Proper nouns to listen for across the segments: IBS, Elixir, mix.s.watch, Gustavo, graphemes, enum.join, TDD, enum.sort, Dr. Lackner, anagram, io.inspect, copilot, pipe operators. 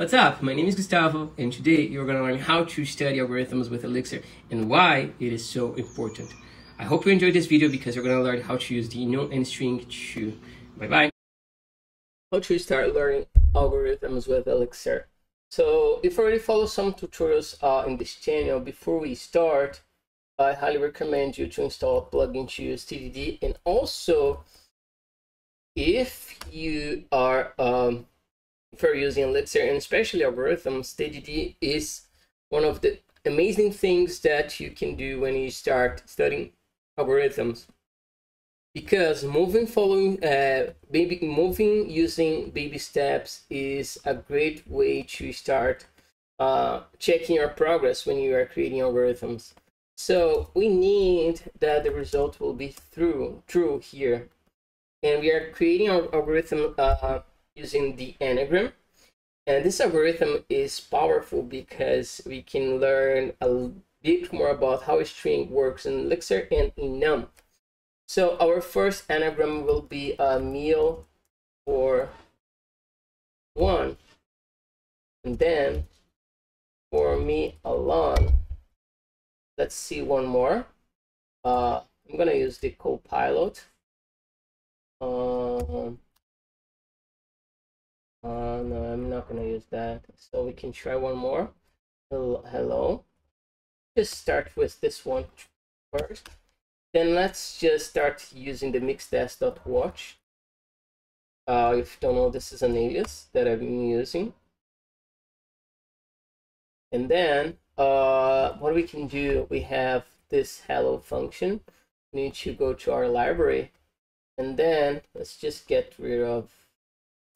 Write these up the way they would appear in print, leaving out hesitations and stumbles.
What's up? My name is Gustavo, and today you're going to learn how to study algorithms with Elixir and why it is so important. I hope you enjoyed this video because you're going to learn how to use the enum and string too. Bye-bye. How to start learning algorithms with Elixir. So if you already follow some tutorials in this channel, before we start, I highly recommend you to install a plugin to use TDD. And also, if you are for using Elixir and especially algorithms, TDD is one of the amazing things that you can do when you start studying algorithms, because using baby steps is a great way to start checking your progress when you are creating algorithms. So we need that the result will be true here, and we are creating our algorithm using the anagram. And this algorithm is powerful because we can learn a bit more about how a string works in Elixir and enum. So our first anagram will be a meal for one, and then for me alone. Let's see one more. I'm gonna use the copilot. No, I'm not gonna use that. So we can try one more. Hello. Just start with this one first. Then let's just start using the mix.s.watch. If you don't know, this is an alias that I've been using. And then what we can do, we have this hello function. We need to go to our library. And then let's just get rid of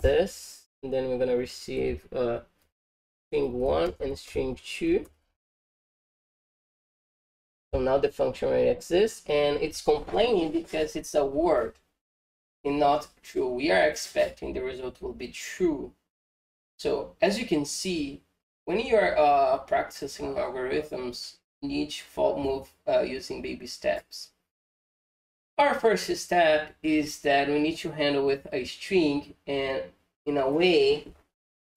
this. And then we're going to receive string 1 and string 2. So now the function already exists, and it's complaining because it's a word and not true. We are expecting the result will be true. So as you can see, when you are practicing algorithms, you need to move using baby steps. Our first step is that we need to handle with a string, and in a way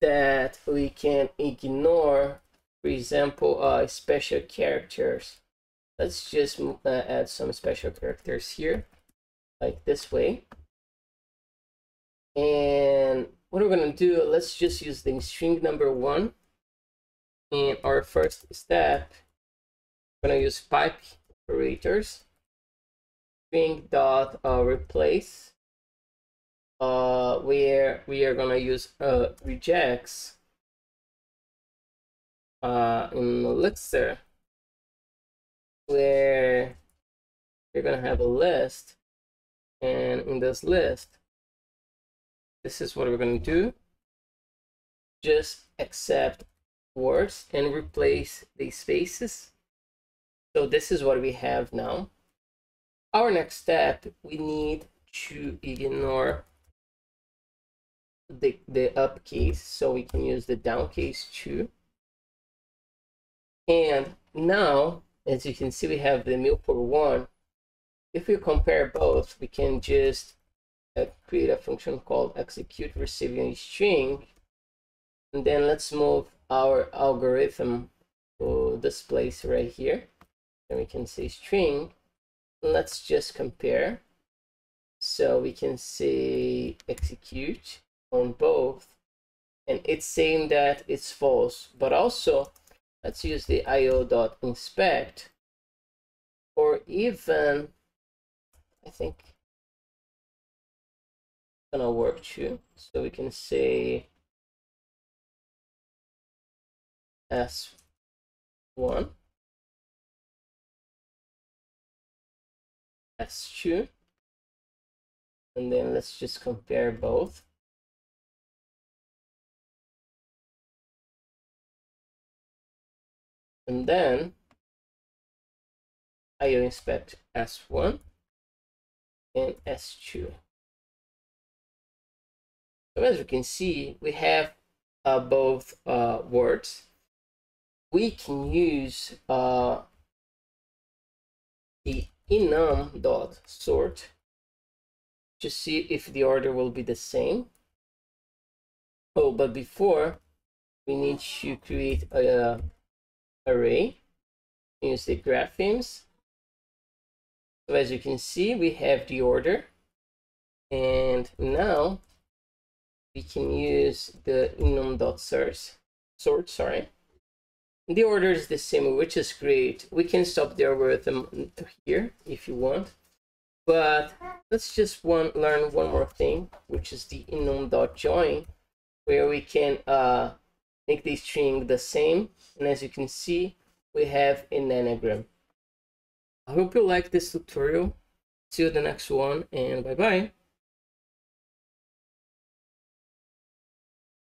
that we can ignore, for example, special characters. Let's just add some special characters here, like this way. And what we're gonna do, let's just use the string number 1. In our first step, we're gonna use pipe operators, string dot replace, where we are gonna use rejects in Elixir, where you're gonna have a list, and in this list, this is what we're gonna do: just accept words and replace the spaces. So this is what we have now. Our next step, we need to ignore the up case, so we can use the down case too. And now, as you can see, we have the meal for one. If we compare both, we can just create a function called execute receiving string, and then let's move our algorithm to this place right here, and we can say string. Let's just compare, so we can say execute on both, and it's saying that it's false. But also, let's use the io.inspect, or even I think it's gonna work too. So we can say s1, s2, and then let's just compare both. And then io.inspect s1 and s2. So as you can see, we have both words. We can use the enum.sort to see if the order will be the same. Oh, but before, we need to create a array. Use the graphemes. So as you can see, we have the order, and now we can use the enum.sort. The order is the same, which is great. We can stop the algorithm here if you want, but let's just learn one more thing, which is the enum.join, where we can make the string the same. And as you can see, we have an anagram. I hope you like this tutorial. See you the next one, and bye bye.